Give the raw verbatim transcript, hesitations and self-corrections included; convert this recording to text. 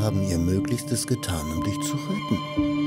haben ihr Möglichstes getan, um dich zu retten.